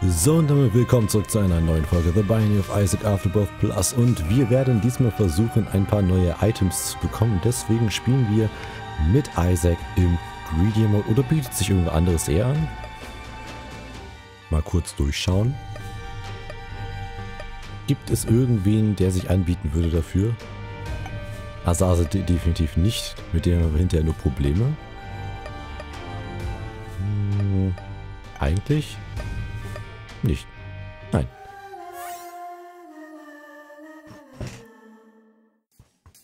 So, und damit willkommen zurück zu einer neuen Folge The Binding of Isaac Afterbirth Plus, und wir werden diesmal versuchen, ein paar neue Items zu bekommen. Deswegen spielen wir mit Isaac im Greedy Mode, oder bietet sich irgendwas anderes eher an? Mal kurz durchschauen. Gibt es irgendwen, der sich anbieten würde dafür? Also definitiv nicht, mit dem haben wir hinterher nur Probleme. Hm, eigentlich nicht. Nein.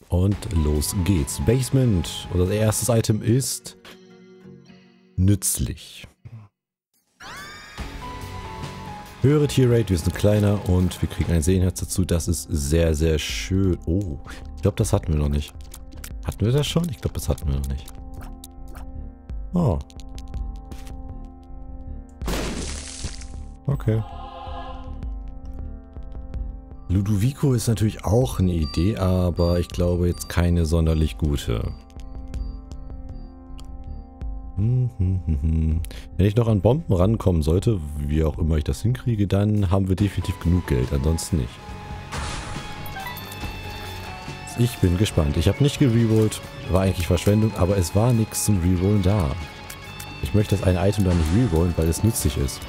Und los geht's. Basement. Oder das erste Item ist nützlich. Höhere Tier-Rate, wir sind kleiner und wir kriegen ein Seenherz dazu. Das ist sehr, sehr schön. Oh, ich glaube, das hatten wir noch nicht. Hatten wir das schon? Ich glaube, das hatten wir noch nicht. Oh. Okay. Ludovico ist natürlich auch eine Idee, aber ich glaube jetzt keine sonderlich gute. Wenn ich noch an Bomben rankommen sollte, wie auch immer ich das hinkriege, dann haben wir definitiv genug Geld, ansonsten nicht. Ich bin gespannt. Ich habe nicht gererollt, war eigentlich Verschwendung, aber es war nichts zum Rerollen da. Ich möchte das eine Item da nicht rerollen, weil es nützlich ist.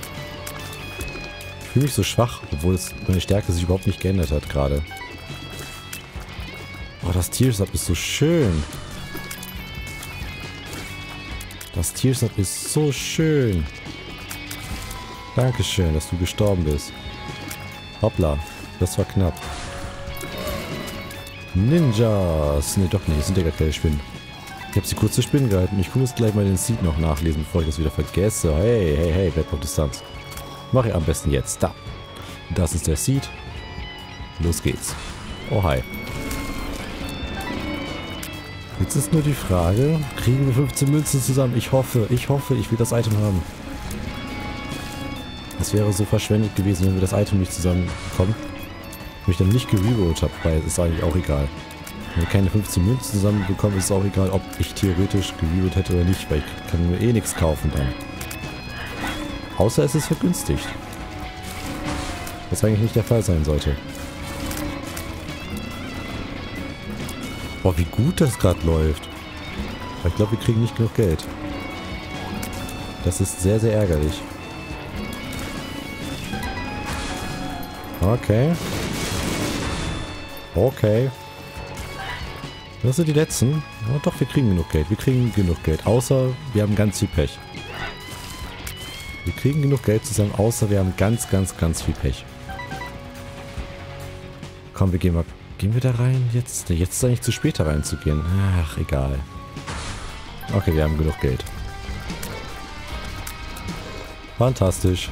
Ich fühle mich so schwach, obwohl meine Stärke sich überhaupt nicht geändert hat gerade. Oh, das Tears Up ist so schön. Das Tierset ist so schön. Dankeschön, dass du gestorben bist. Hoppla, das war knapp. Ninjas. Ne, doch nicht, das sind ja gar keine Spinnen. Ich habe sie kurz zu Spinnen gehalten. Ich muss gleich mal den Seed noch nachlesen, bevor ich das wieder vergesse. Hey, hey, hey, Red Protestanz. Mach ich am besten jetzt. Da. Das ist der Seed. Los geht's. Oh, hi. Jetzt ist nur die Frage, kriegen wir 15 Münzen zusammen? Ich hoffe, ich will das Item haben. Es wäre so verschwendet gewesen, wenn wir das Item nicht zusammenbekommen. Wenn ich dann nicht gererollt habe, weil es ist eigentlich auch egal. Wenn wir keine 15 Münzen zusammenbekommen, ist es auch egal, ob ich theoretisch gererollt hätte oder nicht, weil ich kann mir eh nichts kaufen dann. Außer es ist vergünstigt. Was eigentlich nicht der Fall sein sollte. Oh, wie gut das gerade läuft. Aber ich glaube, wir kriegen nicht genug Geld. Das ist sehr, sehr ärgerlich. Okay. Okay. Das sind die letzten. Oh, doch, wir kriegen genug Geld. Wir kriegen genug Geld. Außer wir haben ganz viel Pech. Wir kriegen genug Geld zusammen, außer wir haben ganz, ganz, ganz viel Pech. Komm, wir gehen mal. Gehen wir da rein jetzt? Jetzt ist eigentlich zu spät, da reinzugehen. Ach, egal. Okay, wir haben genug Geld. Fantastisch.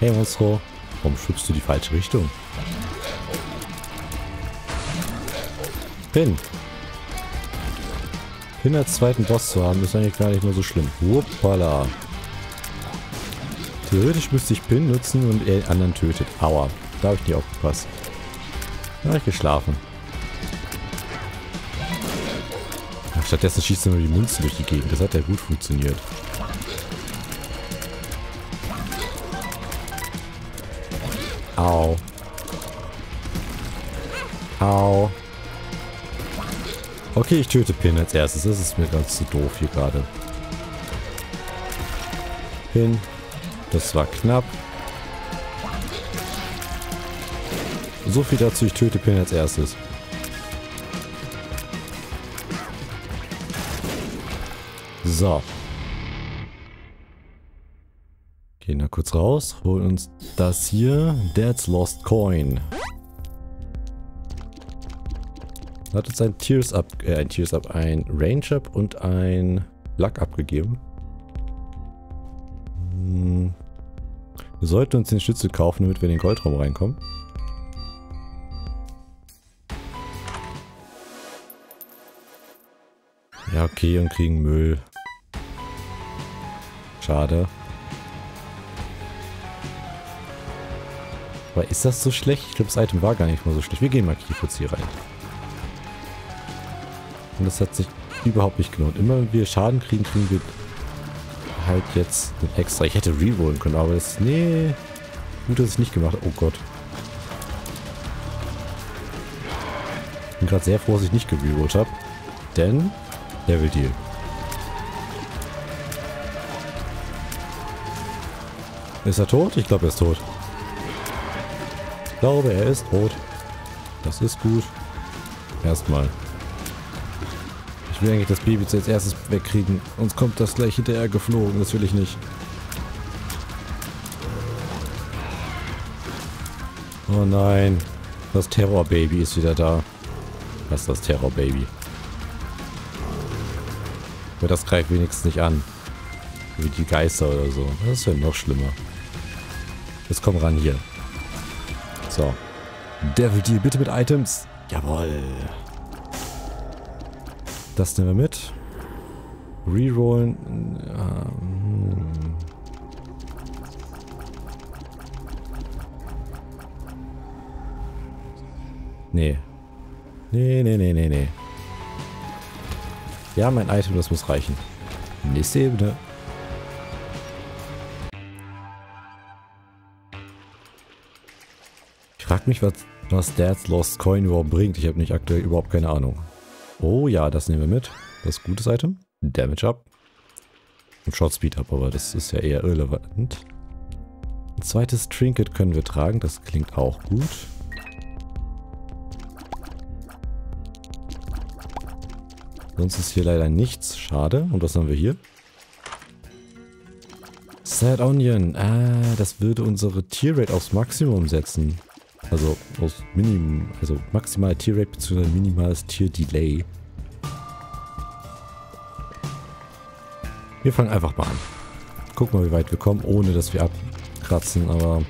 Hey Monstro, warum schubst du die falsche Richtung? Pin. Pin als zweiten Boss zu haben, ist eigentlich gar nicht mehr so schlimm. Hoppala. Theoretisch müsste ich Pin nutzen und er den anderen tötet. Aua, da habe ich nicht aufgepasst. Da habe ich geschlafen. Ach, stattdessen schießt er nur die Münzen durch die Gegend. Das hat ja gut funktioniert. Au. Au. Okay, ich töte Pin als erstes. Das ist mir ganz zu doof hier gerade. Pin. Das war knapp. So viel dazu, ich töte Pin als erstes. So. Gehen da kurz raus, holen uns das hier. Dad's Lost Coin. Hat uns ein Tears Up, ein Range Up und ein Luck abgegeben. Wir sollten uns den Schlüssel kaufen, damit wir in den Goldraum reinkommen. Ja, okay, und kriegen Müll. Schade. Aber ist das so schlecht? Ich glaube, das Item war gar nicht mal so schlecht. Wir gehen mal kurz hier rein. Und das hat sich überhaupt nicht gelohnt. Immer wenn wir Schaden kriegen, kriegen wir halt jetzt ein Extra. Ich hätte rerollen können, aber das... Nee. Gut, dass ich nicht gemacht habe. Oh Gott. Bin gerade sehr froh, dass ich nicht gererollt habe. Denn... Level Deal. Ist er tot? Ich glaube, er ist tot. Ich glaube, er ist tot. Das ist gut. Erstmal. Ich will eigentlich das Baby jetzt als erstes wegkriegen. Sonst kommt das gleich hinterher geflogen. Das will ich nicht. Oh nein. Das Terrorbaby ist wieder da. Was ist das Terrorbaby? Aber das greift wenigstens nicht an. Wie die Geister oder so. Das wäre noch schlimmer. Jetzt komm ran hier. So. Devil Deal, bitte mit Items. Jawohl. Das nehmen wir mit. Rerollen. Nee. Nee. Ja, mein Item, das muss reichen. Nächste Ebene. Ich frag mich, was Dad's Lost Coin überhaupt bringt. Ich habe nicht aktuell überhaupt keine Ahnung. Oh ja, das nehmen wir mit. Das ist ein gutes Item. Damage Up. Und Short Speed Up, aber das ist ja eher irrelevant. Ein zweites Trinket können wir tragen. Das klingt auch gut. Sonst ist hier leider nichts. Schade. Und was haben wir hier? Sad Onion. Ah, das würde unsere Tier-Rate aufs Maximum setzen. Also aus Minimum, also maximal Tier-Rate bzw. minimales Tier-Delay. Wir fangen einfach mal an. Gucken mal, wie weit wir kommen, ohne dass wir abkratzen, aber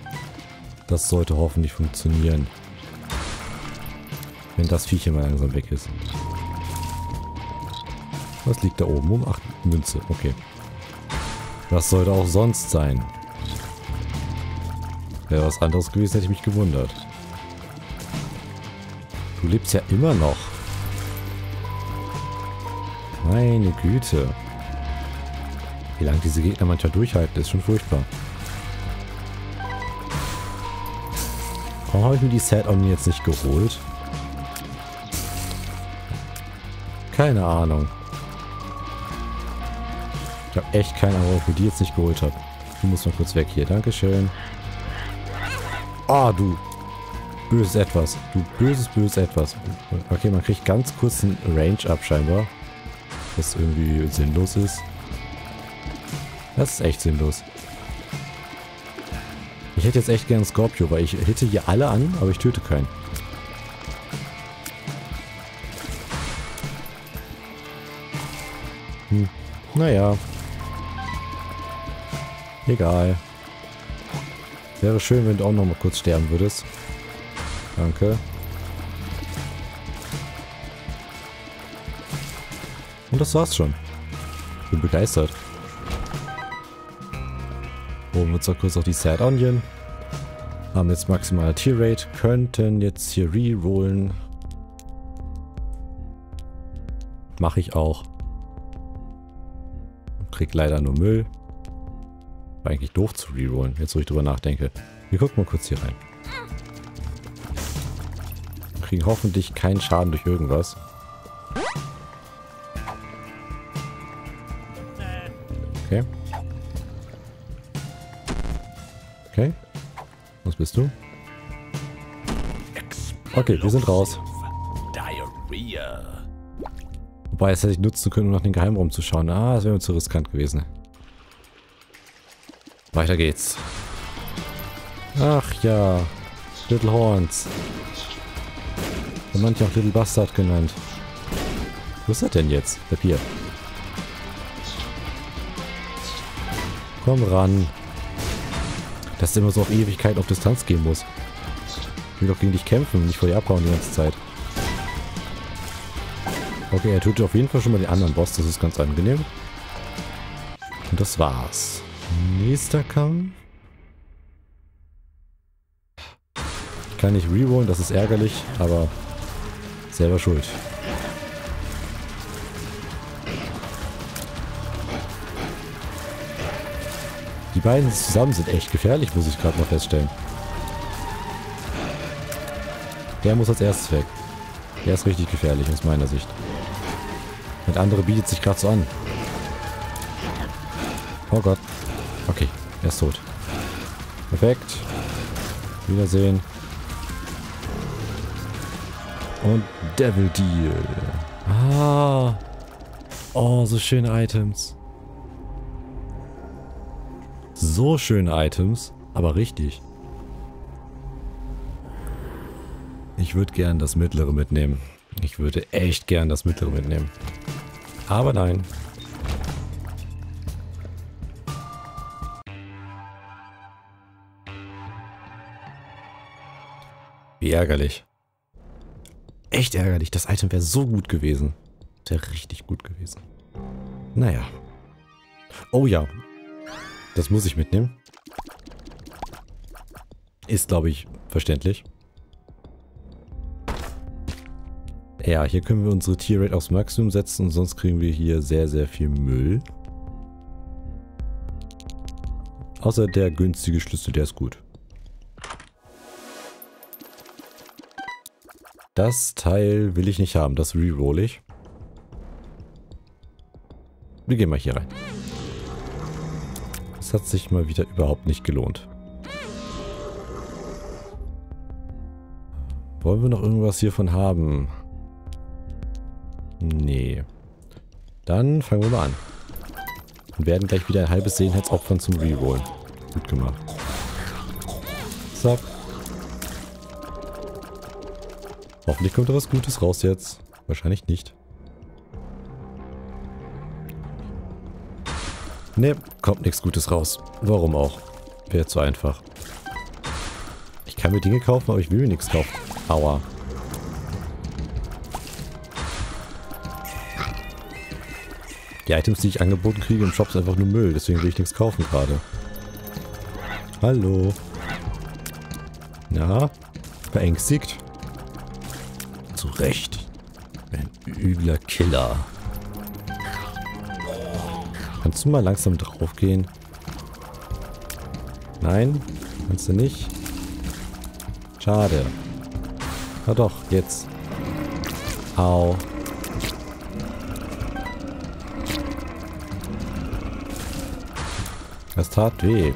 das sollte hoffentlich funktionieren. Wenn das Viech hier mal langsam weg ist. Was liegt da oben um? Ach, Münze, okay. Das sollte auch sonst sein. Wäre was anderes gewesen, hätte ich mich gewundert. Du lebst ja immer noch. Meine Güte. Wie lange diese Gegner manchmal durchhalten, ist schon furchtbar. Warum habe ich mir die Sad Onion jetzt nicht geholt? Keine Ahnung. Ich habe echt keine Ahnung, warum ich die jetzt nicht geholt habe. Du musst mal kurz weg hier. Dankeschön. Ah, du böses Etwas. Du böses Etwas. Okay, man kriegt ganz kurz einen Range Up scheinbar. Was irgendwie sinnlos ist. Das ist echt sinnlos. Ich hätte jetzt echt gerne Scorpio, weil ich hitte hier alle an, aber ich töte keinen. Hm. Naja. Egal. Wäre schön, wenn du auch noch mal kurz sterben würdest. Danke. Und das war's schon. Ich bin begeistert. Holen wir uns doch kurz auf die Sad Onion. Haben jetzt maximale Tier-Rate. Könnten jetzt hier rerollen. Mache ich auch. Krieg leider nur Müll. War eigentlich doof zu rerollen, jetzt wo ich drüber nachdenke. Wir gucken mal kurz hier rein. Wir kriegen hoffentlich keinen Schaden durch irgendwas. Okay. Okay. Was bist du? Okay, wir sind raus. Wobei, das hätte ich nutzen können, um nach dem Geheimraum zu schauen. Ah, das wäre mir zu riskant gewesen. Weiter geht's. Ach ja. Little Horns. Und manche auch Little Bastard genannt. Wo ist er denn jetzt? Bleib hier. Komm ran. Dass du immer so auf Ewigkeit auf Distanz gehen musst. Ich will doch gegen dich kämpfen, nicht vor dir abhauen die ganze Zeit. Okay, er tötet auf jeden Fall schon mal den anderen Boss. Das ist ganz angenehm. Und das war's. Nächster Kampf. Ich kann nicht rerollen, das ist ärgerlich, aber selber schuld. Die beiden zusammen sind echt gefährlich, muss ich gerade mal feststellen. Der muss als erstes weg. Der ist richtig gefährlich aus meiner Sicht. Und andere bietet sich gerade so an. Oh Gott. Okay, er ist tot. Perfekt. Wiedersehen. Und Devil Deal. Ah. Oh, so schöne Items. So schöne Items, aber richtig. Ich würde gern das mittlere mitnehmen. Ich würde echt gern das mittlere mitnehmen. Aber nein. Wie ärgerlich. Echt ärgerlich. Das Item wäre so gut gewesen. Wäre richtig gut gewesen. Naja. Oh ja. Das muss ich mitnehmen. Ist, glaube ich, verständlich. Ja, hier können wir unsere Tier-Rate aufs Maximum setzen und sonst kriegen wir hier sehr, sehr viel Müll. Außer der günstige Schlüssel, der ist gut. Das Teil will ich nicht haben, das reroll ich. Wir gehen mal hier rein. Das hat sich mal wieder überhaupt nicht gelohnt. Wollen wir noch irgendwas hiervon haben? Nee. Dann fangen wir mal an. Und werden gleich wieder ein halbes Sehnherz opfern zum Rerollen. Gut gemacht. Zack. Hoffentlich kommt da was Gutes raus jetzt. Wahrscheinlich nicht. Ne, kommt nichts Gutes raus. Warum auch? Wäre zu einfach. Ich kann mir Dinge kaufen, aber ich will mir nichts kaufen. Aua. Die Items, die ich angeboten kriege im Shop, sind einfach nur Müll. Deswegen will ich nichts kaufen gerade. Hallo. Na? Beängstigt? Zu Recht. Ein übler Killer. Kannst du mal langsam drauf gehen? Nein? Kannst du nicht? Schade. Na doch, jetzt. Au. Das tat weh.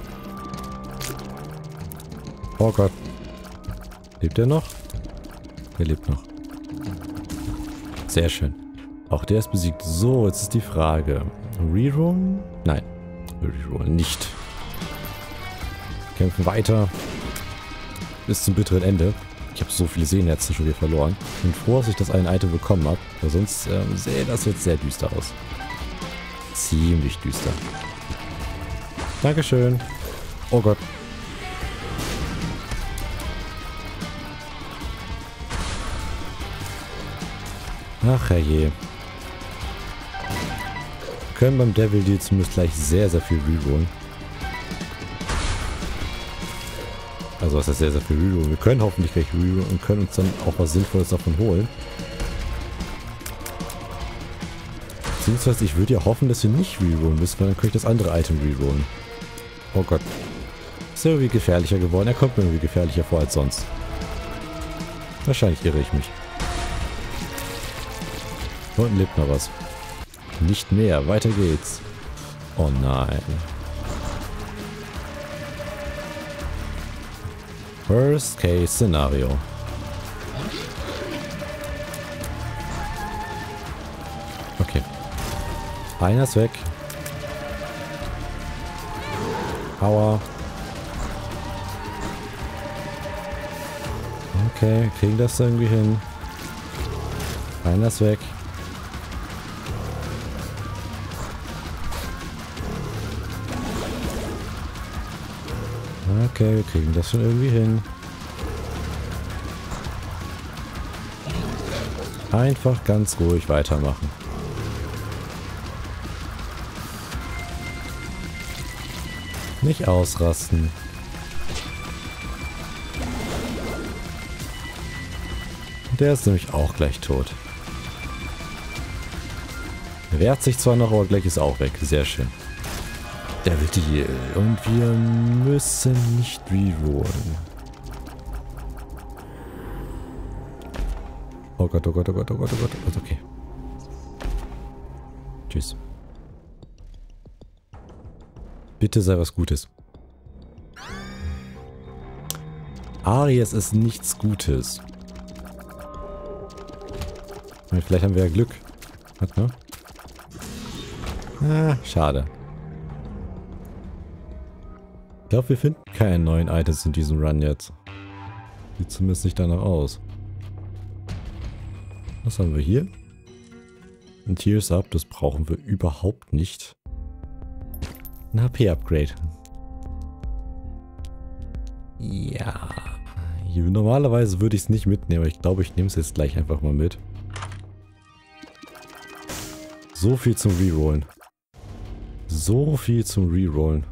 Oh Gott. Lebt er noch? Er lebt noch. Sehr schön. Auch der ist besiegt. So, jetzt ist die Frage. Rerollen? Nein. Rerollen nicht. Kämpfen weiter. Bis zum bitteren Ende. Ich habe so viele Sehnetze schon wieder verloren. Ich bin froh, dass ich das eine Item bekommen habe. Weil sonst sähe das jetzt sehr düster aus. Ziemlich düster. Dankeschön. Oh Gott. Ach herrje. Wir können beim Devil Deal zumindest gleich sehr, sehr viel rerollen. Also was heißt sehr, sehr viel rerollen? Wir können hoffentlich gleich rerollen und können uns dann auch was Sinnvolles davon holen. Beziehungsweise ich würde ja hoffen, dass wir nicht rerollen müssen, weil dann könnte ich das andere Item rerollen. Oh Gott. Ist irgendwie gefährlicher geworden. Er kommt mir irgendwie gefährlicher vor als sonst. Wahrscheinlich irre ich mich. Unten lebt noch was. Nicht mehr. Weiter geht's. Oh nein. Worst Case Szenario. Okay. Einer ist weg. Aua. Okay, kriegen das irgendwie hin. Einer ist weg. Okay, wir kriegen das schon irgendwie hin. Einfach ganz ruhig weitermachen. Nicht ausrasten. Der ist nämlich auch gleich tot. Wehrt sich zwar noch, aber gleich ist auch weg. Sehr schön. Devil Deal. Und wir müssen nicht rerollen. Oh Gott, oh Gott, oh Gott, oh Gott, oh Gott, oh Gott. Okay. Tschüss. Bitte sei was Gutes. Aries ist nichts Gutes. Vielleicht haben wir ja Glück. Warte, ne? Ah, schade. Ich glaube, wir finden keine neuen Items in diesem Run jetzt. Sieht zumindest nicht danach aus. Was haben wir hier? Ein Tears Up, das brauchen wir überhaupt nicht. Ein HP-Upgrade. Ja. Normalerweise würde ich es nicht mitnehmen, aber ich glaube, ich nehme es jetzt gleich einfach mal mit. So viel zum Rerollen. So viel zum Rerollen.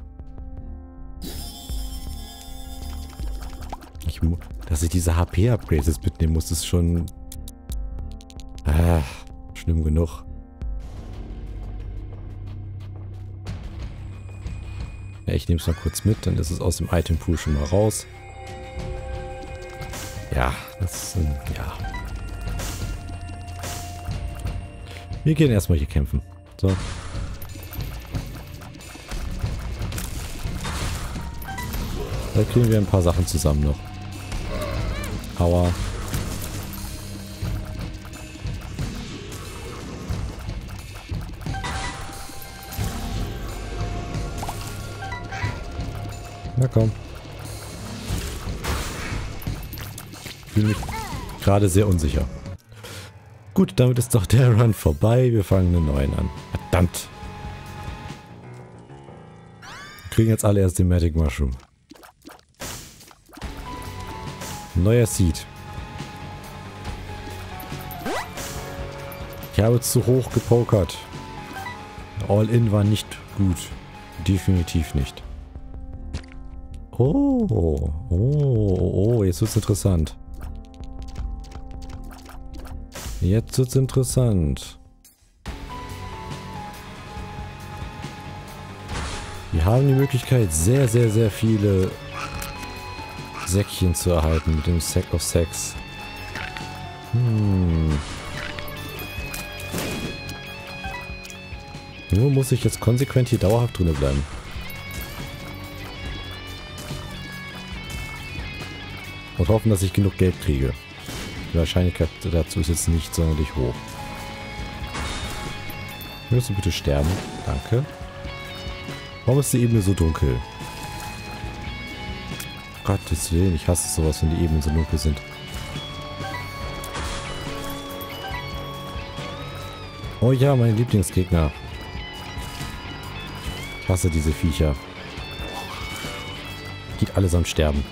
Dass ich diese HP-Upgrades jetzt mitnehmen muss, ist schon... schlimm genug. Ja, ich nehme es mal kurz mit, dann ist es aus dem Item-Pool schon mal raus. Ja, das ist ein... ja. Wir gehen erstmal hier kämpfen. So. Da kriegen wir ein paar Sachen zusammen noch. Aua. Na komm. Ich fühle mich gerade sehr unsicher. Gut, damit ist doch der Run vorbei. Wir fangen einen neuen an. Verdammt. Wir kriegen jetzt alle erst den Magic Mushroom. Neuer Seed. Ich habe zu hoch gepokert. All-in war nicht gut. Definitiv nicht. Oh, jetzt wird's interessant. Jetzt wird's interessant. Wir haben die Möglichkeit, sehr, sehr, sehr viele Säckchen zu erhalten mit dem Sack of Sacks. Nur muss ich jetzt konsequent hier dauerhaft drinne bleiben. Und hoffen, dass ich genug Geld kriege. Die Wahrscheinlichkeit dazu ist jetzt nicht sonderlich hoch. Würdest du bitte sterben? Danke. Warum ist die Ebene so dunkel? Gottes Willen, ich hasse sowas, wenn die Ebenen so dunkel sind. Oh ja, meine Lieblingsgegner. Ich hasse diese Viecher. Geht allesamt sterben.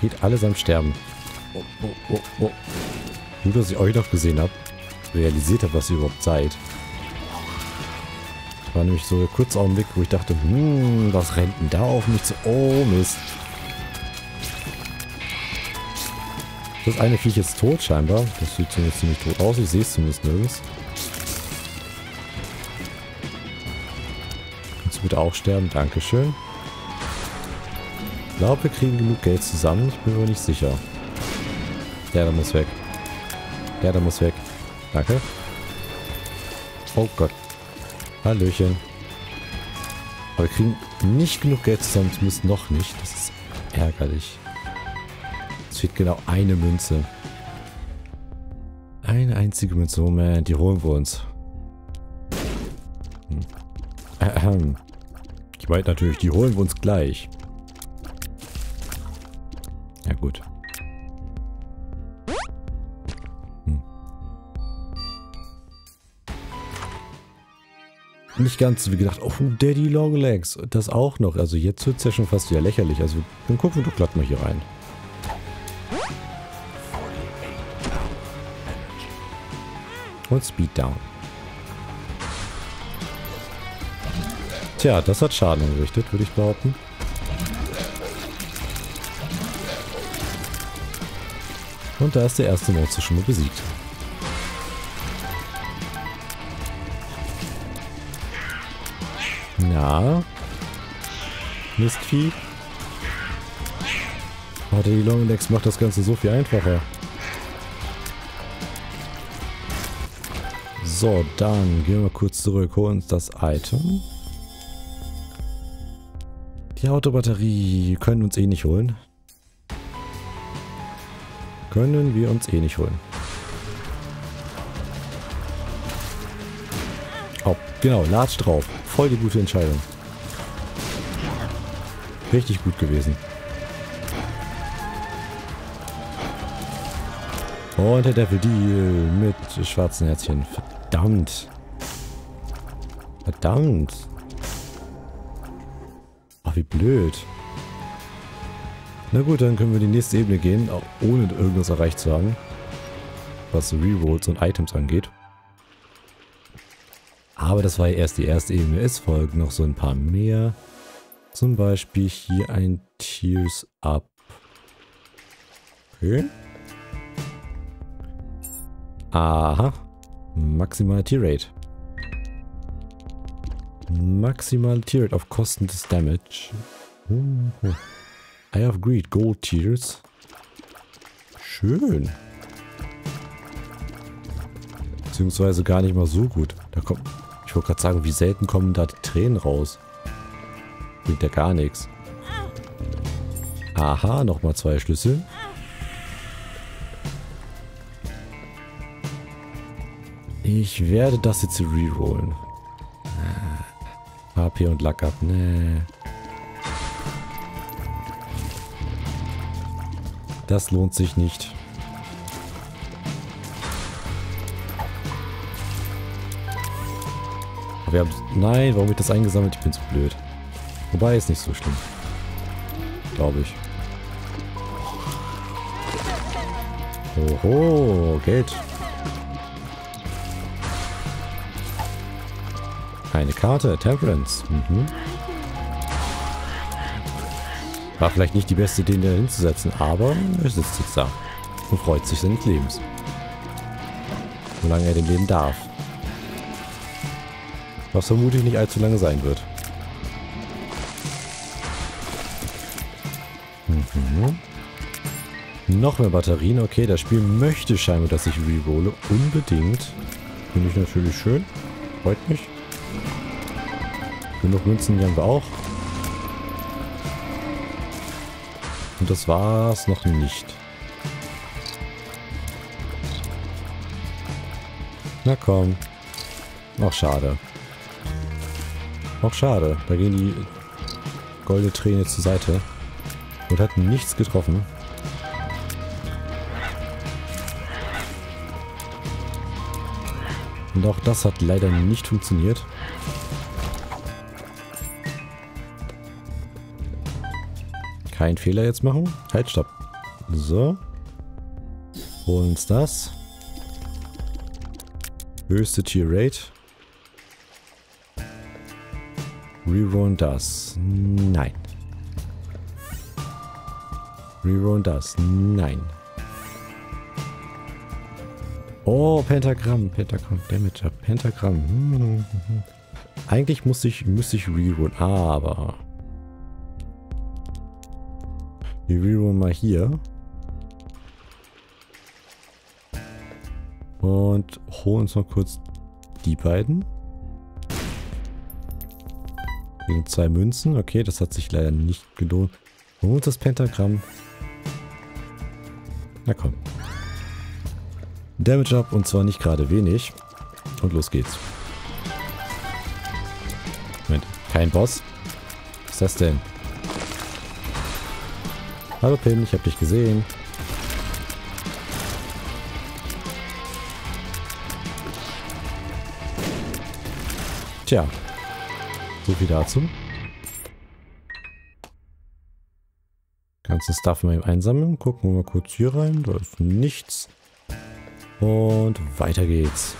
Geht allesamt sterben. Oh, oh, oh, oh. Nur, dass ich euch noch gesehen habe, realisiert habe, was ihr überhaupt seid. War nämlich so kurz auf dem Weg, wo ich dachte, was rennt denn da auf mich zu? Oh Mist. Das eine Viech ist tot scheinbar. Das sieht zumindest ziemlich tot aus. Ich sehe es zumindest nirgends. Kannst du bitte auch sterben? Dankeschön. Ich glaube, wir kriegen genug Geld zusammen. Ich bin mir nicht sicher. Der muss weg. Der muss weg. Danke. Oh Gott. Hallöchen. Aber wir kriegen nicht genug Geld zusammen. Zumindest noch nicht. Das ist ärgerlich. Es fehlt genau eine Münze. Eine einzige Münze. Moment, die holen wir uns. Ich meine natürlich, die holen wir uns gleich. Ja gut. Nicht ganz so wie gedacht. Oh, Daddy Long Legs. Das auch noch. Also jetzt wird es ja schon fast wieder lächerlich. Also dann gucken wir doch glatt mal hier rein. Und Speed Down. Tja, das hat Schaden angerichtet, würde ich behaupten. Und da ist der erste Monster schon mal besiegt. Na? Mistvieh? Oh, die Long Legs macht das Ganze so viel einfacher. So, dann gehen wir kurz zurück, holen uns das Item. Die Autobatterie können wir uns eh nicht holen. Können wir uns eh nicht holen. Oh, genau, Latsch drauf. Voll die gute Entscheidung. Richtig gut gewesen. Und der Devil Deal mit schwarzen Herzchen. Verdammt. Verdammt. Ach, wie blöd. Na gut, dann können wir die nächste Ebene gehen, auch ohne irgendwas erreicht zu haben. Was Rerolls und Items angeht. Aber das war ja erst die erste Ebene. Es folgen noch so ein paar mehr. Zum Beispiel hier ein Tears Up. Okay. Aha. Maximal Tier-Rate. Maximal Tier-Rate auf Kosten des Damage. Eye of Greed, Gold Tears. Schön. Beziehungsweise gar nicht mal so gut. Da kommt. Ich wollte gerade sagen, wie selten kommen da die Tränen raus. Bringt ja gar nichts. Aha, nochmal 2 Schlüssel. Ich werde das jetzt rerollen. HP und Lack ab, ne. Das lohnt sich nicht. Aber wir haben... Nein, warum habe ich das eingesammelt? Ich bin zu blöd. Wobei, ist nicht so schlimm. Glaube ich. Oho, Geld. Eine Karte, Temperance. Mhm. War vielleicht nicht die beste Idee, den da hinzusetzen, aber er sitzt jetzt da und freut sich seines Lebens. Solange er dem Leben darf. Was vermutlich nicht allzu lange sein wird. Mhm. Noch mehr Batterien. Okay, das Spiel möchte scheinbar, dass ich rerolle. Unbedingt. Finde ich natürlich schön. Freut mich. Genug Münzen, die haben wir auch. Und das war's noch nicht. Na komm. Auch schade. Auch schade. Da gehen die goldene Träne zur Seite. Und hat nichts getroffen. Und auch das hat leider nicht funktioniert. Keinen Fehler jetzt machen. Halt, stopp. So. Holen uns das. Höchste Tier-Rate. Rerollen das. Nein. Rerollen das. Nein. Oh, Pentagramm. Pentagramm. Damage. Pentagramm. Eigentlich müsste ich rerollen, aber... Wir rerollen mal hier. Und holen uns noch kurz die beiden. Gegen 2 Münzen. Okay, das hat sich leider nicht gelohnt. Holen uns das Pentagramm. Na komm. Damage up und zwar nicht gerade wenig. Und los geht's. Moment, kein Boss. Was ist das denn? Hallo Pin, ich hab dich gesehen. Tja, so viel dazu. Ganzen Stuff mal eben einsammeln. Gucken wir mal kurz hier rein. Da ist nichts. Und weiter geht's.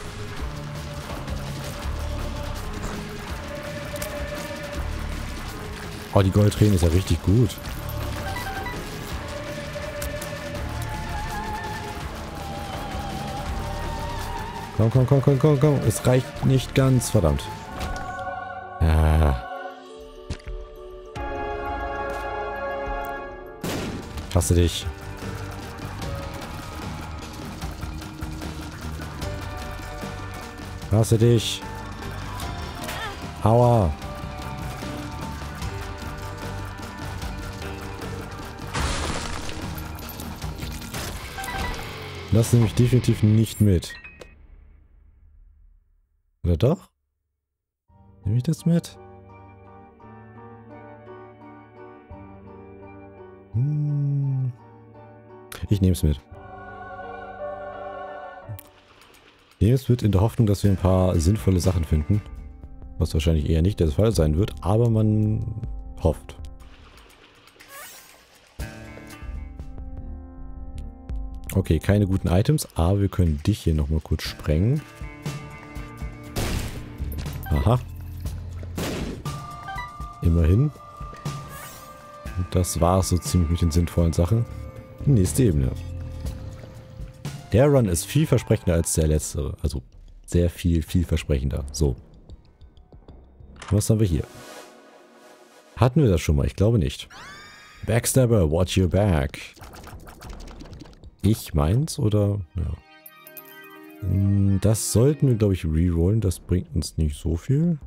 Oh, die Goldträne ist ja richtig gut. Komm, komm, komm, komm, komm, komm. Es reicht nicht ganz, verdammt. Ah. Fasse dich. Fasse dich. Aua. Das nehme ich definitiv nicht mit. Oder doch? Nehme ich das mit? Hm. Ich nehme es mit. Nehme es mit in der Hoffnung, dass wir ein paar sinnvolle Sachen finden. Was wahrscheinlich eher nicht der Fall sein wird, aber man hofft. Okay, keine guten Items, aber wir können dich hier nochmal kurz sprengen. Aha. Immerhin. Und das war es so ziemlich mit den sinnvollen Sachen. Die nächste Ebene. Der Run ist vielversprechender als der letzte. Also sehr vielversprechender. So. Was haben wir hier? Hatten wir das schon mal? Ich glaube nicht. Backstabber, watch your back. Ich meins, oder? Ja. Das sollten wir, glaube ich, rerollen. Das bringt uns nicht so viel.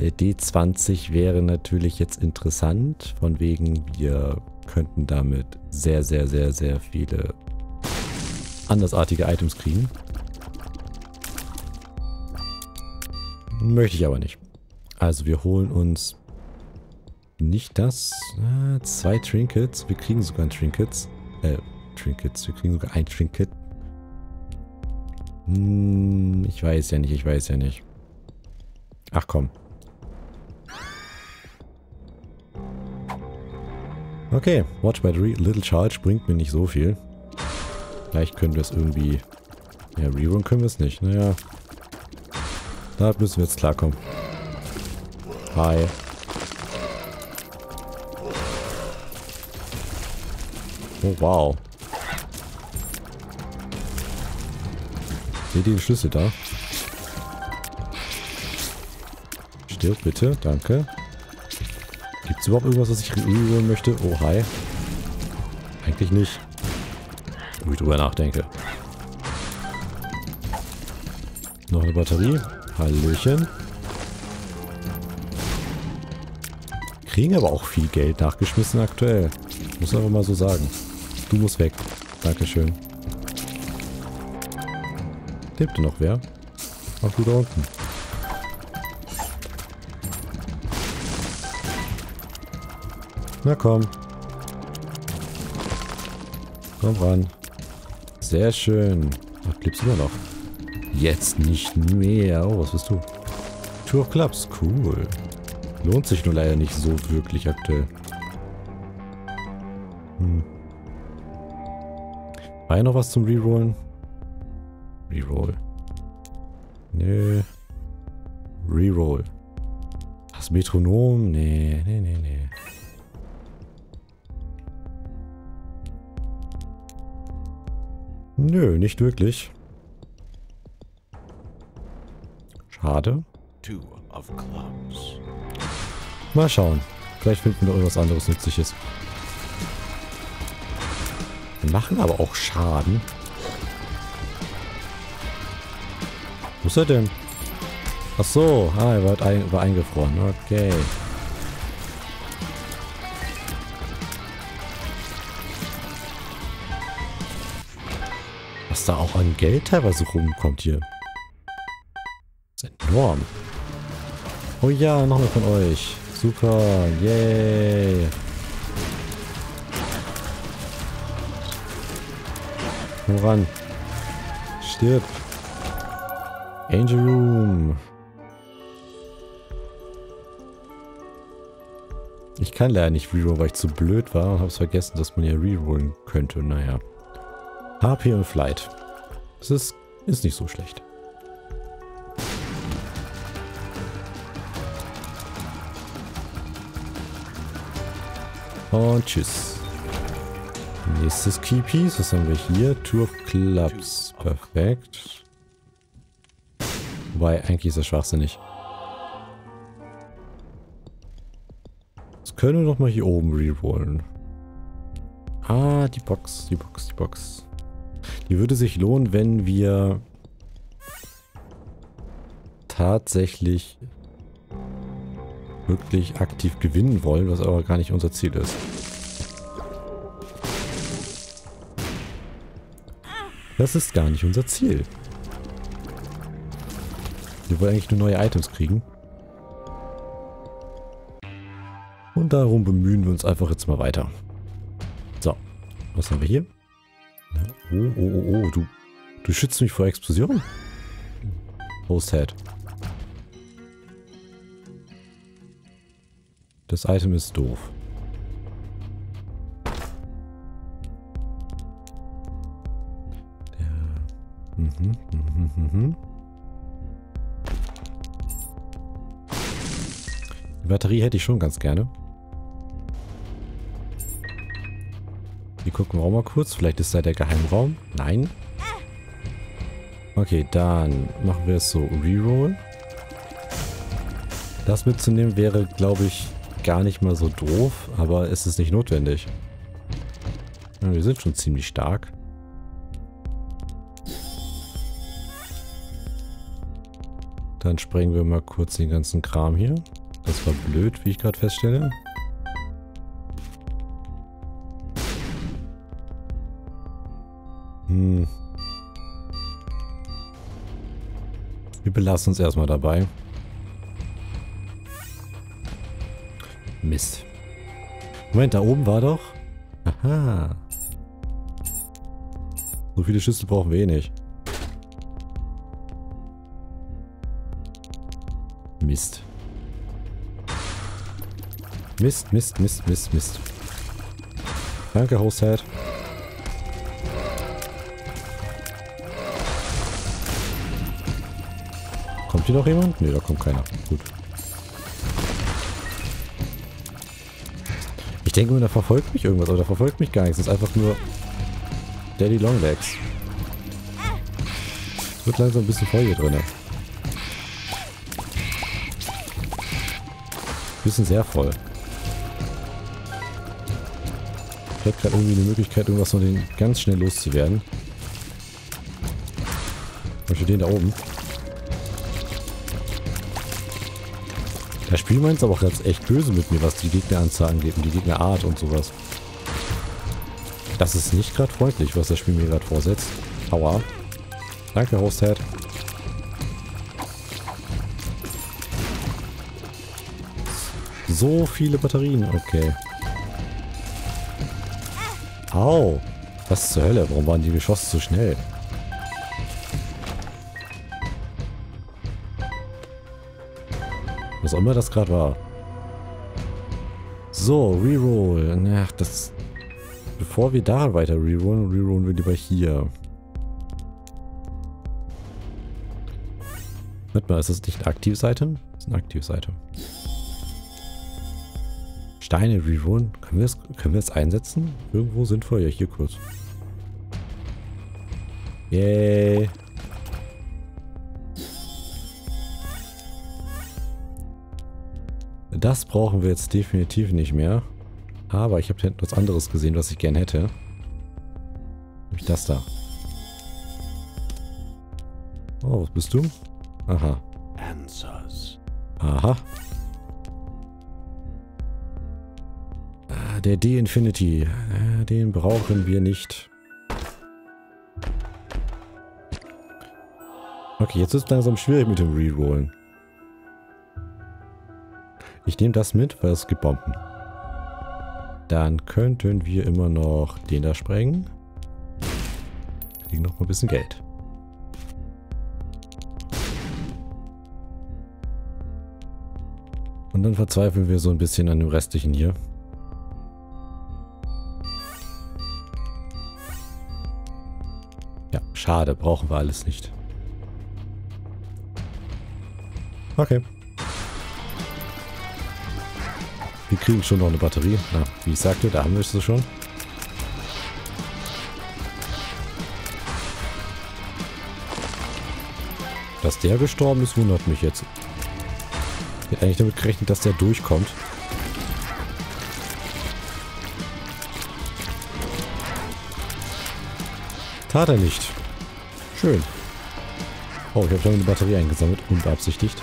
Der D20 wäre natürlich jetzt interessant. Von wegen, wir könnten damit sehr viele andersartige Items kriegen. Möchte ich aber nicht. Also wir holen uns... Nicht das. 2 Trinkets. Wir kriegen sogar ein Trinkets. Wir kriegen sogar ein Trinket. Hm, ich weiß ja nicht, Ach komm. Okay, Watch Battery. Little Charge bringt mir nicht so viel. Vielleicht können wir es irgendwie... Ja, rerun können wir es nicht. Naja. Da müssen wir jetzt klarkommen. Hi. Oh, wow. Seht ihr den Schlüssel da? Stirb bitte, danke. Gibt es überhaupt irgendwas, was ich rühren möchte? Oh, hi. Eigentlich nicht. Wo ich drüber nachdenke. Noch eine Batterie. Hallöchen. Kriegen aber auch viel Geld nachgeschmissen aktuell. Muss einfach mal so sagen. Du musst weg. Dankeschön. Lebt noch wer? Ach, du da unten. Na komm. Komm ran. Sehr schön. Ach, lebst du immer noch? Jetzt nicht mehr. Oh, was bist du? Tour of Clubs. Cool. Lohnt sich nur leider nicht so wirklich aktuell. War hier noch was zum Rerollen? Reroll. Nö. Reroll. Das Metronom? Nee, nee. Nö, nicht wirklich. Schade. Mal schauen. Vielleicht finden wir noch irgendwas anderes Nützliches. Wir machen aber auch Schaden. Wo ist er denn? Ach so, ah, er war eingefroren. Okay. Was da auch an Geld teilweise rumkommt hier. Das ist enorm. Oh ja, noch mehr von euch. Super, yay. Komm ran. Stirb. Angel Room. Ich kann leider nicht rerollen, weil ich zu blöd war und hab's vergessen, dass man hier rerollen könnte. Naja. HP und Flight. Das ist nicht so schlecht. Und tschüss. Nächstes Keypiece, was haben wir hier? Tour of Clubs. Perfekt. Wobei, eigentlich ist das schwachsinnig. können wir nochmal hier oben rerollen. Ah, die Box, die Box, die Box. Die würde sich lohnen, wenn wir tatsächlich wirklich aktiv gewinnen wollen, was aber gar nicht unser Ziel ist. Das ist gar nicht unser Ziel. Wir wollen eigentlich nur neue Items kriegen. Und darum bemühen wir uns einfach jetzt mal weiter. So, was haben wir hier? Oh, oh, oh, oh, du schützt mich vor Explosionen? Hoste Head. Das Item ist doof. Ja. Die Batterie hätte ich schon ganz gerne. Hier gucken wir auch mal kurz. Vielleicht ist da der Geheimraum. Nein. Okay, dann machen wir es so. Reroll. Das mitzunehmen wäre, glaube ich, gar nicht mal so doof, aber es ist nicht notwendig. Ja, wir sind schon ziemlich stark. Dann sprengen wir mal kurz den ganzen Kram hier. Das war blöd, wie ich gerade feststelle. Hm. Wir belassen uns erstmal dabei. Mist. Moment, da oben war doch... Aha. So viele Schüsse brauchen wir eh nicht. Mist. Mist, Mist, Mist, Mist, Mist. Danke, Hoste Head. Kommt hier noch jemand? Ne, da kommt keiner. Gut. Ich denke mir, da verfolgt mich irgendwas, aber da verfolgt mich gar nichts. Das ist einfach nur Daddy Long Legs. Wird langsam ein bisschen voll hier drin. Bisschen sehr voll. Ich hätte gerade irgendwie eine Möglichkeit, irgendwas von denen ganz schnell loszuwerden. Und für den da oben. Das Spiel meint aber auch jetzt echt böse mit mir, was die Gegneranzahl angeht und die Gegnerart und sowas. Das ist nicht gerade freundlich, was das Spiel mir gerade vorsetzt. Aua. Danke, Hoste Head. So viele Batterien, okay. Au. Was zur Hölle? Warum waren die Geschosse so schnell? Was auch immer das gerade war. So, Reroll. Ach, das... Bevor wir da weiter rerollen, rerollen wir lieber hier. Warte mal, ist das nicht ein aktives Item? Das ist ein aktives Item. Steine rerollen. Können wir das einsetzen? Irgendwo sinnvoll. Ja, hier kurz. Yay. Das brauchen wir jetzt definitiv nicht mehr. Aber ich habe da hinten was anderes gesehen, was ich gern hätte. Nämlich das da. Oh, was bist du? Aha. Aha. Der D-Infinity. Den brauchen wir nicht. Okay, jetzt ist es langsam schwierig mit dem Rerollen. Ich nehme das mit, weil es gibt Bomben. Dann könnten wir immer noch den da sprengen. Kriegen noch mal ein bisschen Geld. Und dann verzweifeln wir so ein bisschen an dem restlichen hier. Ja, schade, brauchen wir alles nicht. Okay. Wir kriegen schon noch eine Batterie. Na, wie ich sagte, da haben wir es schon. Dass der gestorben ist, wundert mich jetzt. Ich hätte eigentlich damit gerechnet, dass der durchkommt. Tat er nicht. Schön. Oh, ich habe schon eine Batterie eingesammelt. Unbeabsichtigt.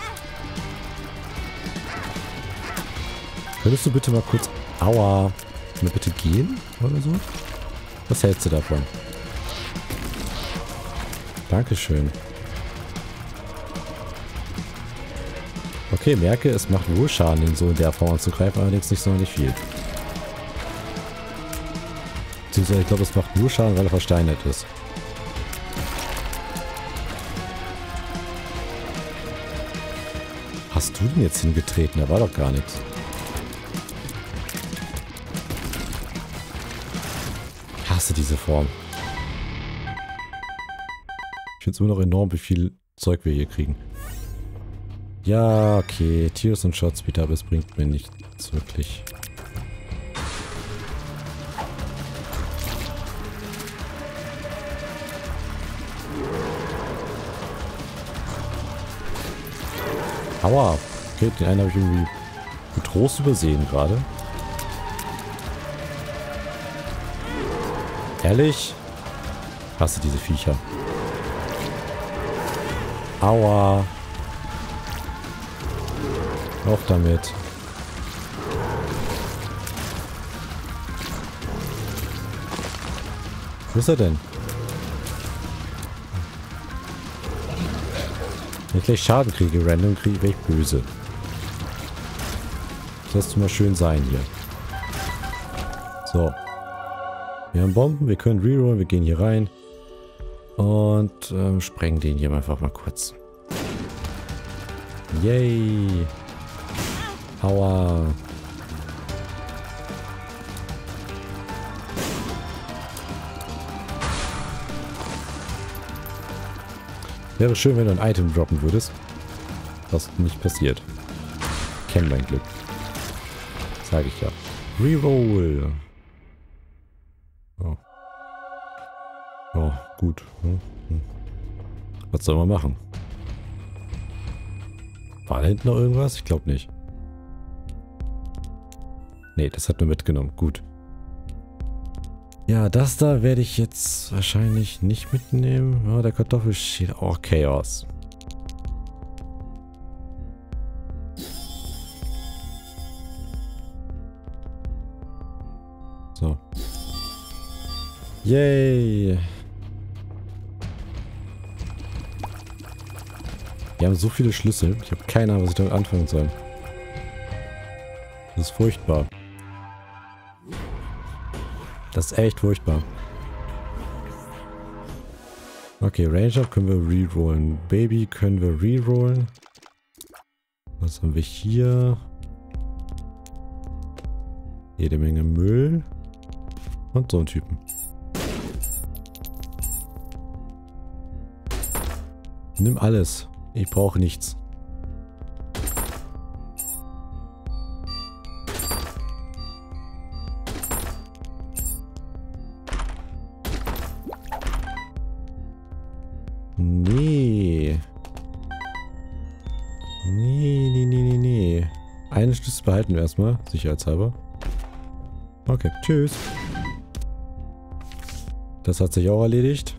Könntest du bitte mal kurz... Aua. Mal bitte gehen? Oder so? Was hältst du davon? Dankeschön. Okay, merke, es macht wohl Schaden, den so in der Form anzugreifen, allerdings nicht sonderlich viel. Beziehungsweise, ich glaube, es macht nur Schaden, weil er versteinert ist. Hast du denn jetzt hingetreten? Da war doch gar nichts. Ich hasse diese Form. Ich finde es immer noch enorm, wie viel Zeug wir hier kriegen. Ja, okay. Tiers und Shotspeed, aber es bringt mir nichts wirklich. Aua. Okay, den einen habe ich irgendwie getrost übersehen gerade. Ehrlich? Hasse diese Viecher. Aua. Auf damit. Wo ist er denn? Wenn ich gleich Schaden kriege, random kriege ich böse. Das lässt mal schön sein hier. So. Wir haben Bomben, wir können rerollen, wir gehen hier rein. Und sprengen den hier einfach mal kurz. Yay. Aua. Wäre schön, wenn du ein Item droppen würdest. Was nicht passiert. Ich kenne mein Glück. Sage ich ja. Reroll. Oh. Oh, gut. Was soll man machen? War da hinten noch irgendwas? Ich glaube nicht. Nee, das hat man mitgenommen. Gut. Ja, das da werde ich jetzt wahrscheinlich nicht mitnehmen. Oh, der Kartoffel steht auch Chaos. So. Yay. Wir haben so viele Schlüssel. Ich habe keine Ahnung, was ich damit anfangen soll. Das ist furchtbar. Das ist echt furchtbar. Okay, Range Up können wir rerollen. Baby können wir rerollen. Was haben wir hier? Jede Menge Müll. Und so einen Typen. Nimm alles. Ich brauche nichts. Nee. Einen Schlüssel behalten wir erstmal, sicherheitshalber. Okay, tschüss. Das hat sich auch erledigt.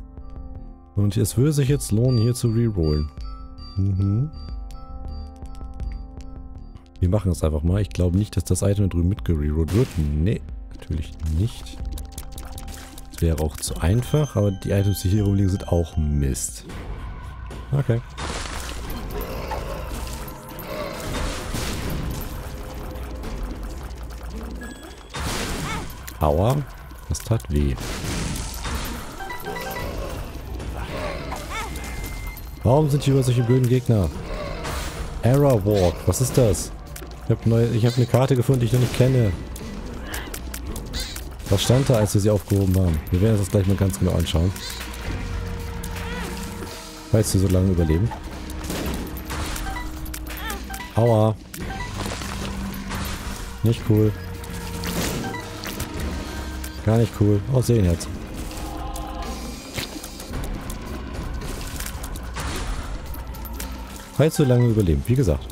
Und es würde sich jetzt lohnen, hier zu rerollen. Mhm. Wir machen es einfach mal. Ich glaube nicht, dass das Item da drüben mitgererollt wird. Nee, natürlich nicht. Das wäre auch zu einfach, aber die Items, die hier rumliegen, sind auch Mist. Okay. Aua, das tat weh. Warum sind hier über solche blöden Gegner? Error Warp, was ist das? Ich hab eine Karte gefunden, die ich noch nicht kenne. Was stand da, als wir sie aufgehoben haben? Wir werden uns das gleich mal ganz genau anschauen. Falls wir so lange überleben. Aua. Nicht cool. Gar nicht cool. Oh, Seenherz. Falls so lange überleben, wie gesagt.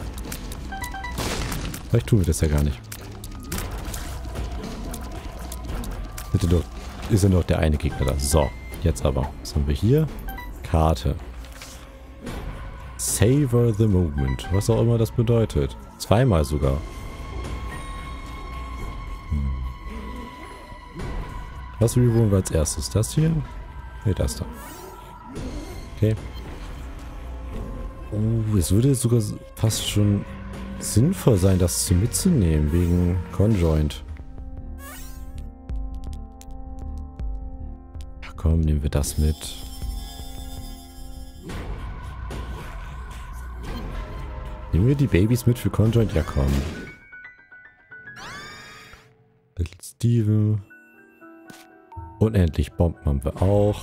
Vielleicht tun wir das ja gar nicht. Bitte doch, ist ja noch der eine Gegner da. So. Jetzt aber. Was haben wir hier? Karte. Savor the Moment. Was auch immer das bedeutet. Zweimal sogar. Was rerollen wir als erstes? Das hier? Ne, das da. Okay. Oh, es würde sogar fast schon sinnvoll sein, das mitzunehmen, wegen Conjoint. Ach komm, nehmen wir das mit. Nehmen wir die Babys mit für Conjoint? Ja, komm. Little Steven. Unendlich Bomben haben wir auch.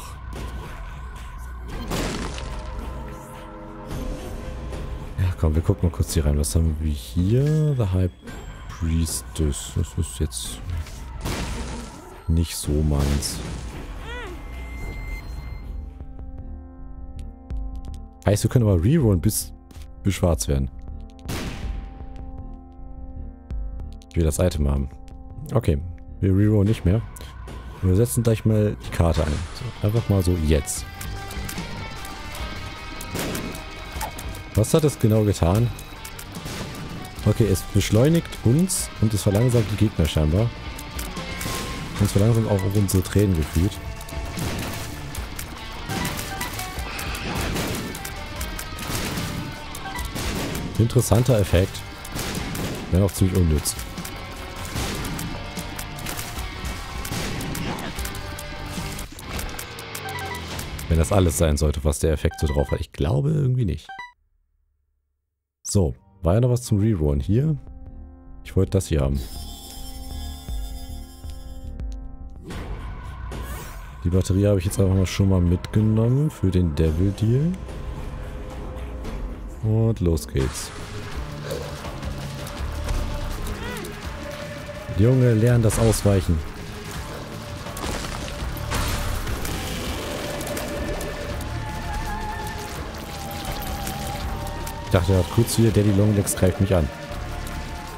Ja, komm, wir gucken mal kurz hier rein. Was haben wir hier? The High Priestess. Das ist jetzt nicht so meins. Heißt, wir können aber rerollen, bis wir schwarz werden. Ich will das Item haben. Okay, wir rerollen nicht mehr. Wir setzen gleich mal die Karte ein. So, einfach mal so jetzt. Was hat es genau getan? Okay, es beschleunigt uns und es verlangsamt die Gegner scheinbar. Und es verlangsamt auch unsere Tränen gefühlt. Interessanter Effekt. Wenn auch ziemlich unnütz. Wenn das alles sein sollte, was der Effekt so drauf hat. Ich glaube irgendwie nicht. So, war ja noch was zum Rerollen hier. Ich wollte das hier haben. Die Batterie habe ich jetzt einfach schon mal mitgenommen für den Devil Deal. Und los geht's. Die Junge, lernen das Ausweichen. Ich dachte, er hat kurz hier, Daddy Long Legs greift mich an.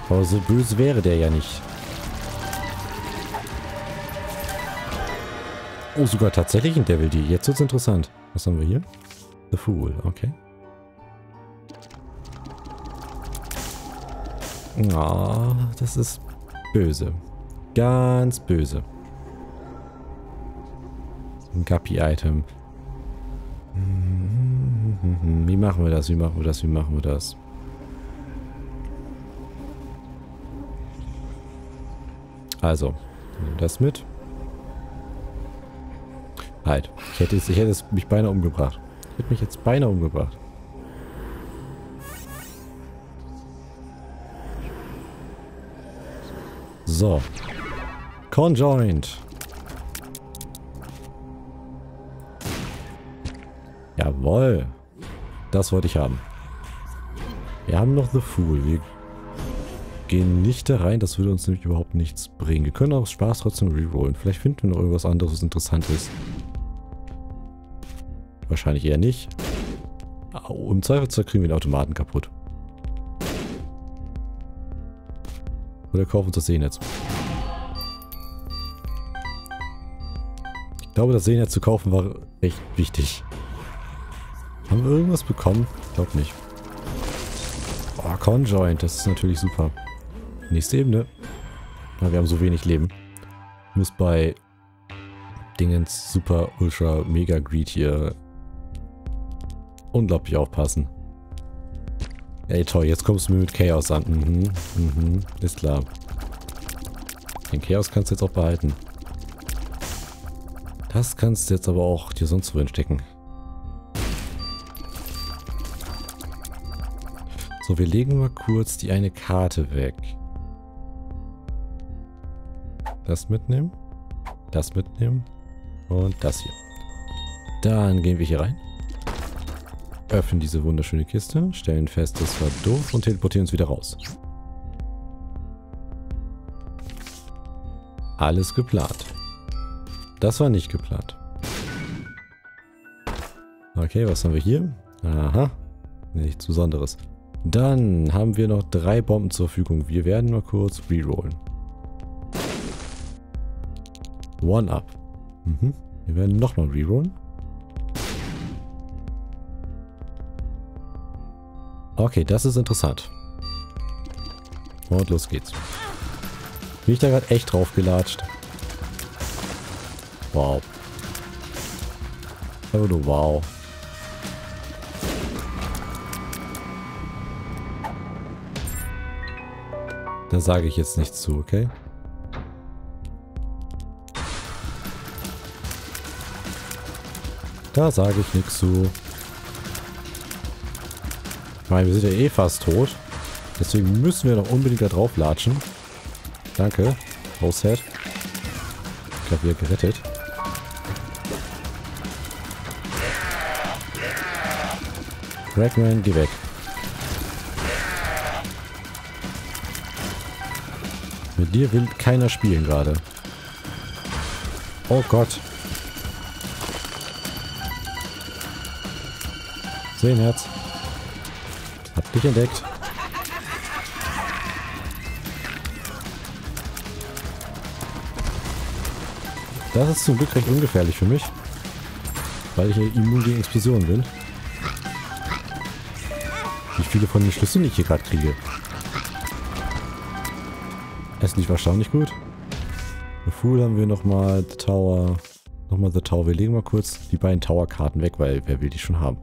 Aber so böse wäre der ja nicht. Oh, sogar tatsächlich ein Devil Deal. Jetzt wird's interessant. Was haben wir hier? The Fool, okay. Ah, das ist böse. Ganz böse. Ein Guppy-Item. Wie machen wir das? Wie machen wir das? Wie machen wir das? Also, nehmen wir das mit. Halt. Ich hätte mich beinahe umgebracht. Ich hätte mich jetzt beinahe umgebracht. So. Conjoint. Jawohl. Das wollte ich haben. Wir haben noch The Fool. Wir gehen nicht da rein. Das würde uns nämlich überhaupt nichts bringen. Wir können auch aus Spaß trotzdem rerollen. Vielleicht finden wir noch irgendwas anderes, was interessant ist. Wahrscheinlich eher nicht. Oh, im Zweifelsfall kriegen wir den Automaten kaputt. Oder kaufen uns das Sehnetz. Ich glaube, das Sehnetz zu kaufen war echt wichtig. Haben wir irgendwas bekommen? Ich glaube nicht. Oh, Conjoint. Das ist natürlich super. Nächste Ebene. Ja, wir haben so wenig Leben. Ich muss bei Dingens Super Ultra Mega Greed hier unglaublich aufpassen. Ey, toll. Jetzt kommst du mir mit Chaos an. Ist klar. Den Chaos kannst du jetzt auch behalten. Das kannst du jetzt aber auch dir sonst wohin stecken. So, wir legen mal kurz die eine Karte weg. Das mitnehmen. Das mitnehmen. Und das hier. Dann gehen wir hier rein. Öffnen diese wunderschöne Kiste. Stellen fest, das war doof. Und teleportieren uns wieder raus. Alles geplant. Das war nicht geplant. Okay, was haben wir hier? Aha. Nichts Besonderes. Dann haben wir noch 3 Bomben zur Verfügung. Wir werden mal kurz rerollen. One up. Wir werden nochmal rerollen. Okay, das ist interessant. Und los geht's. Bin ich da gerade echt drauf gelatscht? Wow. Oh, du wow. Da sage ich jetzt nichts zu, okay? Da sage ich nichts zu. Ich meine, wir sind ja eh fast tot. Deswegen müssen wir noch unbedingt da drauf latschen. Danke. Hoste Head. Ich glaube, wir gerettet. Ragman, geh weg. Mit dir will keiner spielen gerade. Oh Gott. Seenherz. Hab dich entdeckt. Das ist zum Glück recht ungefährlich für mich, weil ich immun gegen Explosionen bin. Wie viele von den Schlüsseln ich hier gerade kriege. Es lief erstaunlich gut. The Fool haben wir nochmal, The Tower. Nochmal The Tower. Wir legen mal kurz die beiden Tower-Karten weg, weil wer will die schon haben?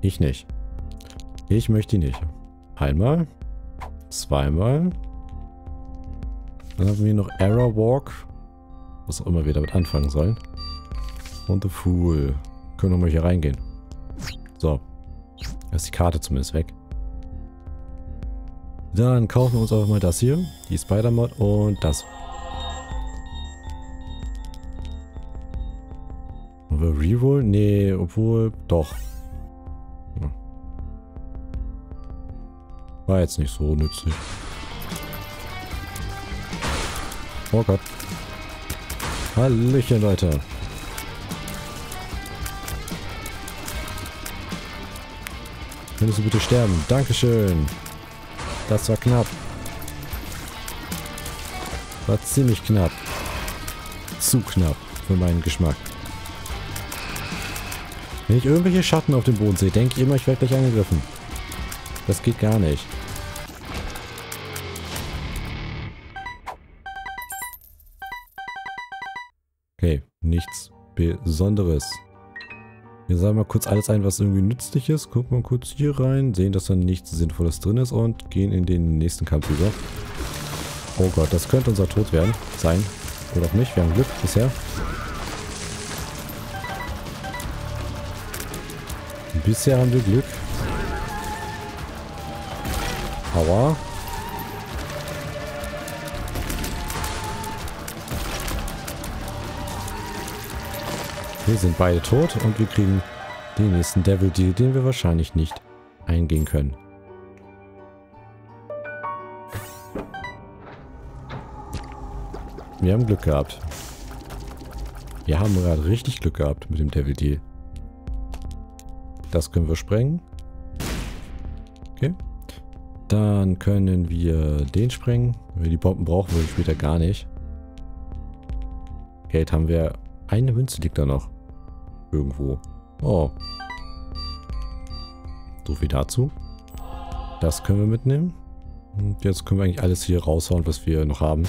Ich nicht. Ich möchte die nicht. Einmal. Zweimal. Dann haben wir noch Error Warp. Was auch immer wir damit anfangen sollen. Und The Fool. Können wir mal hier reingehen. So. Da ist die Karte zumindest weg. Dann kaufen wir uns einfach mal das hier. Die Spider-Mod und das. Und wir reroll? Nee, obwohl... Doch. War jetzt nicht so nützlich. Oh Gott. Hallöchen, Leute. Könntest du bitte sterben? Dankeschön. Das war knapp. War ziemlich knapp. Zu knapp für meinen Geschmack. Wenn ich irgendwelche Schatten auf dem Boden sehe, denke ich immer, ich werde gleich angegriffen. Das geht gar nicht. Okay, nichts Besonderes. Wir sammeln mal kurz alles ein, was irgendwie nützlich ist. Gucken wir kurz hier rein, sehen, dass da nichts Sinnvolles drin ist und gehen in den nächsten Kampf über. Oh Gott, das könnte unser Tod werden. Sein. Oder auch nicht. Wir haben Glück bisher. Bisher haben wir Glück. Aua. Wir sind beide tot und wir kriegen den nächsten Devil Deal, den wir wahrscheinlich nicht eingehen können. Wir haben Glück gehabt. Wir haben gerade richtig Glück gehabt mit dem Devil Deal. Das können wir sprengen. Okay. Dann können wir den sprengen. Wenn wir die Bomben brauchen, würde ich später gar nicht. Geld haben wir. Eine Münze liegt da noch. Irgendwo. Oh. So viel dazu. Das können wir mitnehmen. Und jetzt können wir eigentlich alles hier raushauen, was wir noch haben.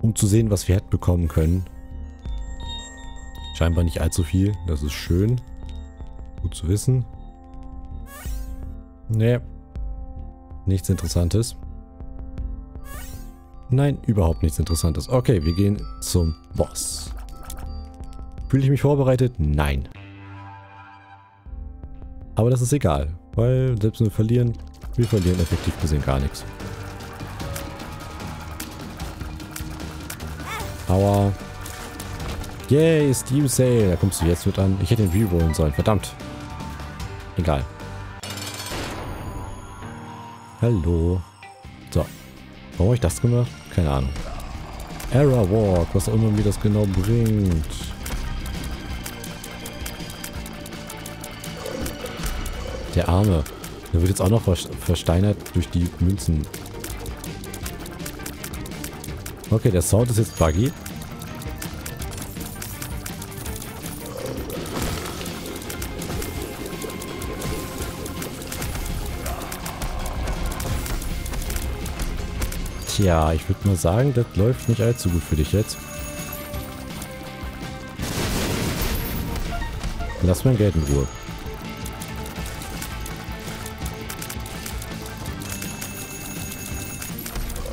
Um zu sehen, was wir hätten bekommen können. Scheinbar nicht allzu viel. Das ist schön. Gut zu wissen. Nee. Nichts Interessantes. Nein, überhaupt nichts Interessantes. Okay, wir gehen zum Boss. Fühle ich mich vorbereitet? Nein. Aber das ist egal, weil selbst wenn wir verlieren effektiv gesehen gar nichts. Aua. Yay, Steam Sale. Da kommst du jetzt mit an. Ich hätte den rerollen sollen, verdammt. Egal. Hallo. So. Warum habe ich das gemacht? Keine Ahnung. Error Warp, was auch immer mir das genau bringt. Der Arme. Der wird jetzt auch noch versteinert durch die Münzen. Okay, der Sound ist jetzt buggy. Tja, ich würde nur sagen, das läuft nicht allzu gut für dich jetzt. Lass mein Geld in Ruhe.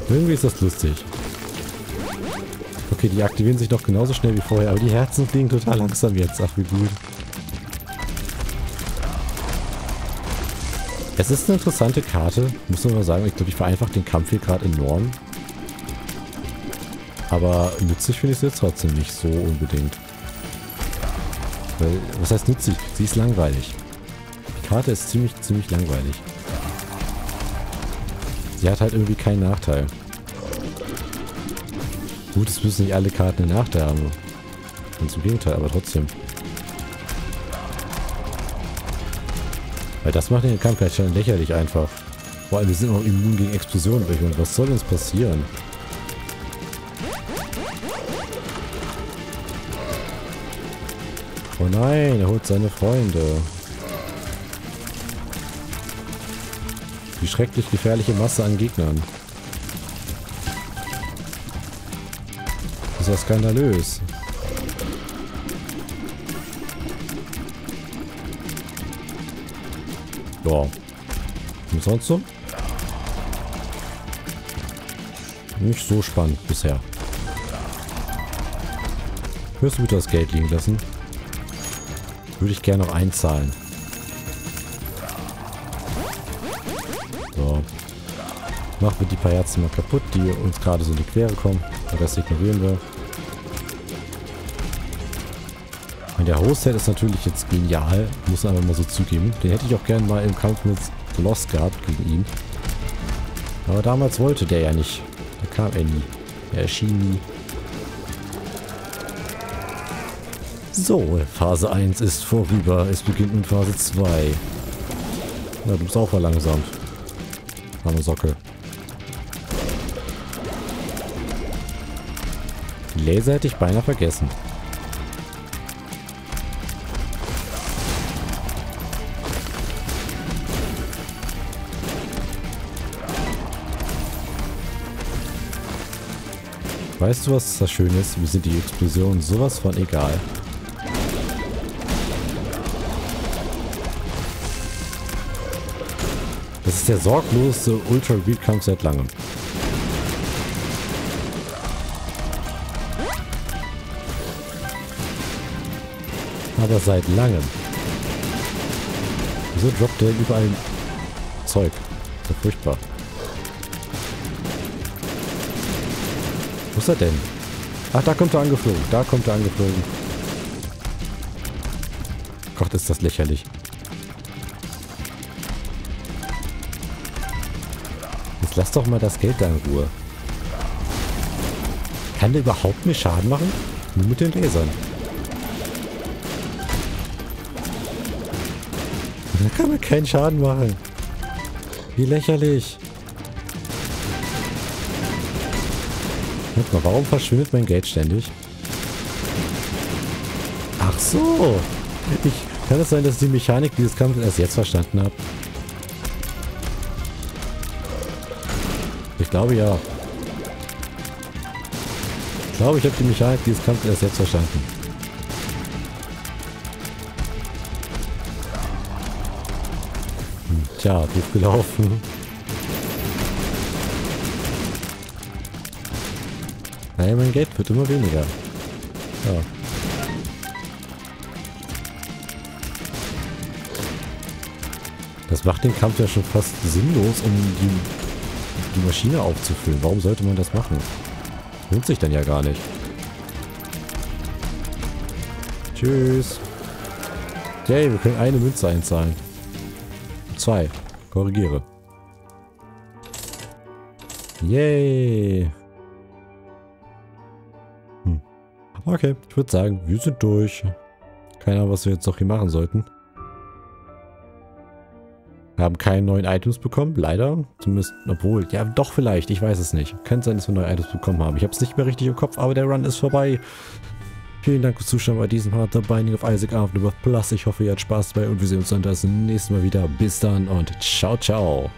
Irgendwie ist das lustig. Okay, die aktivieren sich noch genauso schnell wie vorher, aber die Herzen fliegen total langsam jetzt. Ach, wie gut. Es ist eine interessante Karte, muss man mal sagen. Ich glaube, ich vereinfache den Kampf hier gerade enorm. Aber nützlich finde ich sie jetzt trotzdem nicht so unbedingt. Weil, was heißt nützlich? Sie ist langweilig. Die Karte ist ziemlich langweilig. Sie hat halt irgendwie keinen Nachteil. Gut, es müssen nicht alle Karten einen Nachteil haben. Ganz im Gegenteil, aber trotzdem. Weil das macht den Kampf halt schon lächerlich einfach. Vor allem, wir sind auch immun gegen Explosionen. Und was soll uns passieren? Oh nein, er holt seine Freunde. Die schrecklich gefährliche Masse an Gegnern. Das ist ja skandalös. Ja. Und sonst so? Nicht so spannend bisher. Hörst du bitte das Geld liegen lassen? Würde ich gerne noch einzahlen. So. Machen wir die paar Herzen mal kaputt, die uns gerade so in die Quere kommen. Den Rest ignorieren wir. Und der Hoste Head ist natürlich jetzt genial. Muss man einfach mal so zugeben. Den hätte ich auch gerne mal im Kampf mit Lost gehabt gegen ihn. Aber damals wollte der ja nicht. Da kam er nie. Er erschien nie. So, Phase 1 ist vorüber. Es beginnt nun Phase 2. Ja, du bist auch verlangsamt. Arme Socke. Die Laser hätte ich beinahe vergessen. Weißt du, was das Schöne ist? Mir sind die Explosionen sowas von egal. Das ist der sorgloseste Ultra-Read-Kampf seit langem. Aber seit langem. Wieso droppt der überall Zeug? Das ist ja furchtbar. Wo ist er denn? Ach, da kommt er angeflogen. Da kommt er angeflogen. Gott, ist das lächerlich. Lass doch mal das Geld da in Ruhe. Kann der überhaupt mir Schaden machen? Nur mit den Lasern. Da kann man keinen Schaden machen. Wie lächerlich. Guck mal, warum verschwindet mein Geld ständig? Ach so. Kann es sein, dass ich die Mechanik dieses Kampfes erst jetzt verstanden habe? Ich glaube ja. Ich glaube, ich habe die Mechanik dieses Kampfes erst jetzt verstanden. Tja, gut gelaufen. Nein, mein Geld wird immer weniger. Ja. Das macht den Kampf ja schon fast sinnlos, um die Maschine aufzufüllen. Warum sollte man das machen? Lohnt sich dann ja gar nicht. Tschüss. Yay, wir können eine Münze einzahlen. 2. Korrigiere. Yay. Hm. Okay, ich würde sagen, wir sind durch. Keine Ahnung, was wir jetzt noch hier machen sollten. Wir haben keine neuen Items bekommen, leider. Zumindest, obwohl, ja doch vielleicht, ich weiß es nicht. Könnte sein, dass wir neue Items bekommen haben. Ich habe es nicht mehr richtig im Kopf, aber der Run ist vorbei. Vielen Dank fürs Zuschauen bei diesem Part The Binding of Isaac Afterbirth Plus. Ich hoffe, ihr habt Spaß dabei und wir sehen uns dann das nächste Mal wieder. Bis dann und ciao, ciao.